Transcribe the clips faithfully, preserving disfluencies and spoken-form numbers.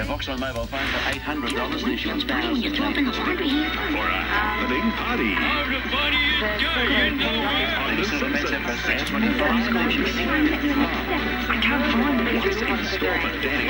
Your Voxel mobile phone for eight hundred dollars and insurance powers. You're dropping a party. For a happening party. I can't find the biggest in store for Danny.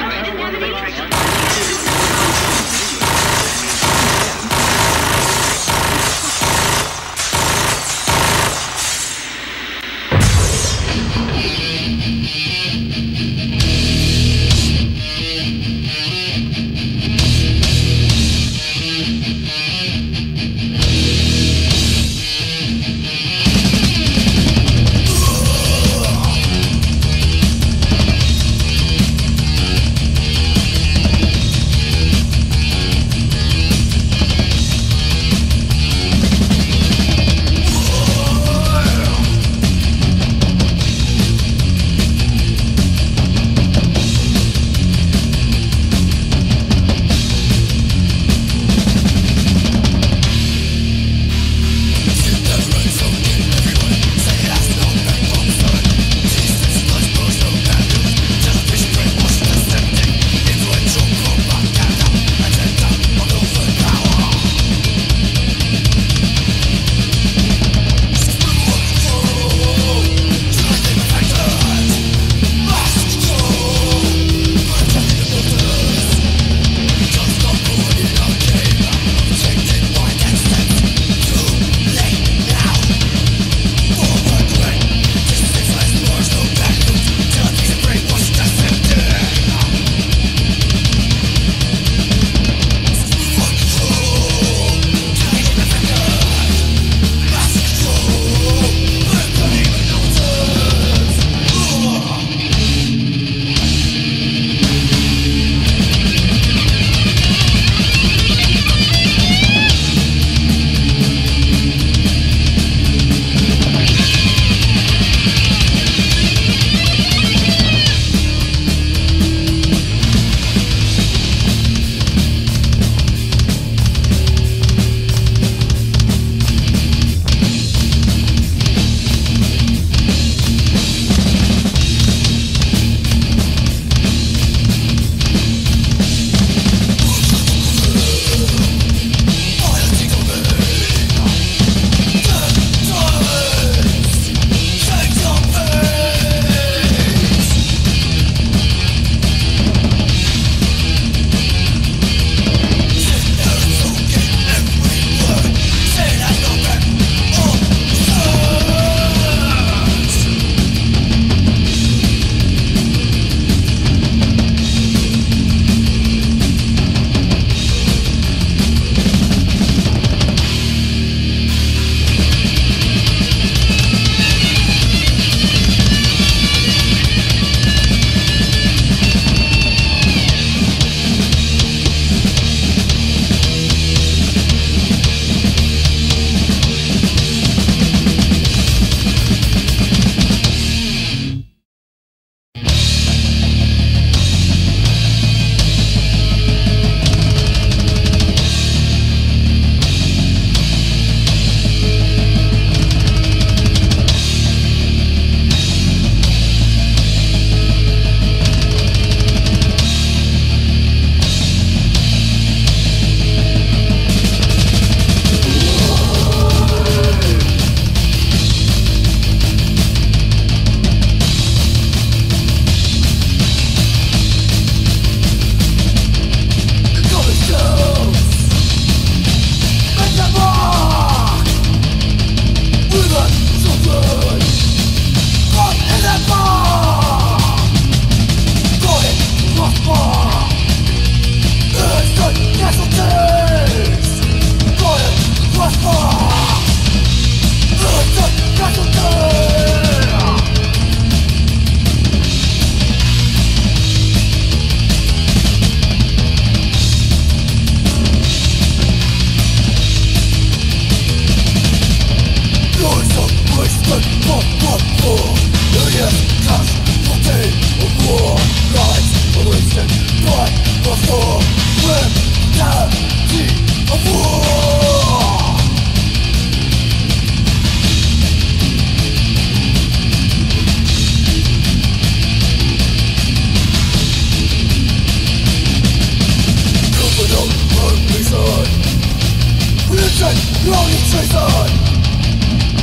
only treason.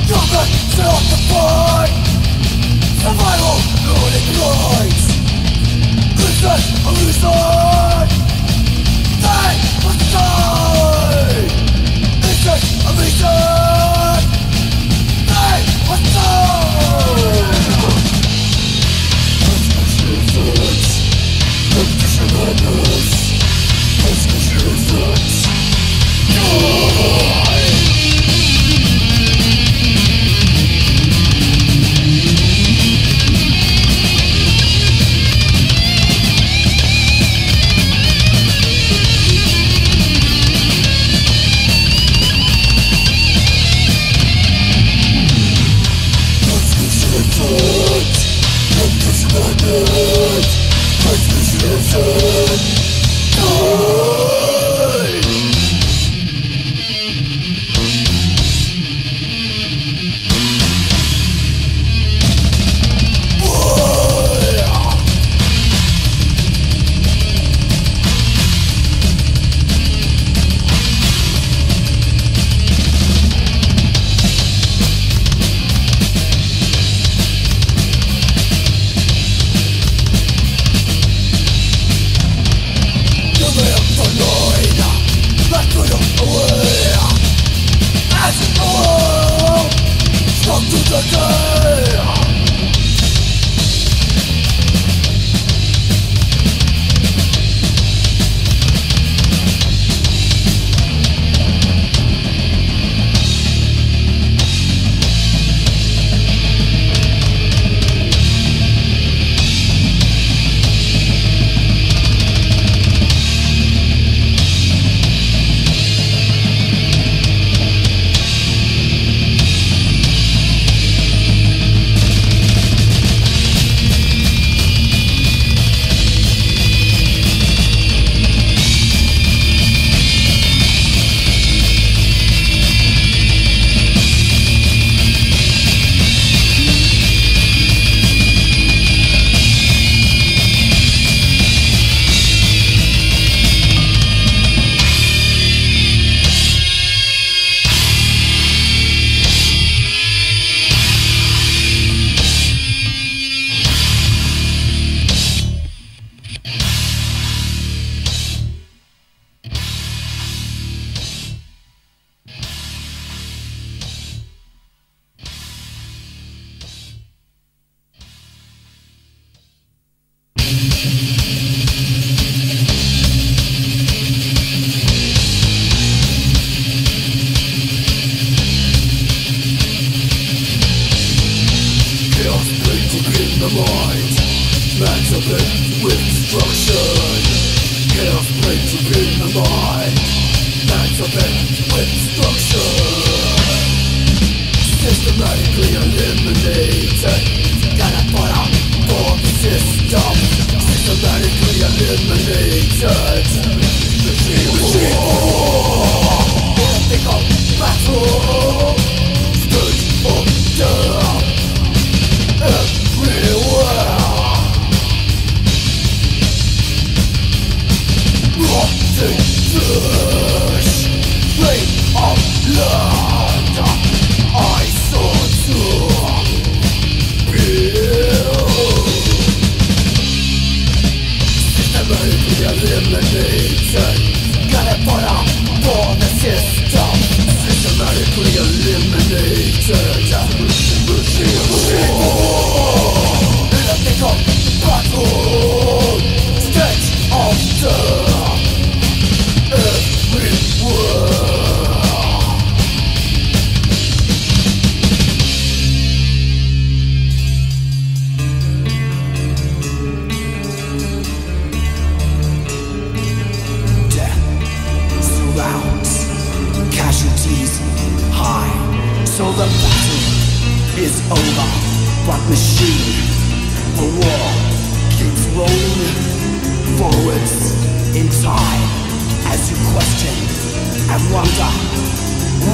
Come back, set off the fight. Survival, ruining rights. Reason, a reason. They must die. Reason, a reason. They must die. Let's push your thoughts. Let's go.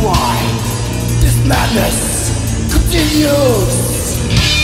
Why this madness continues?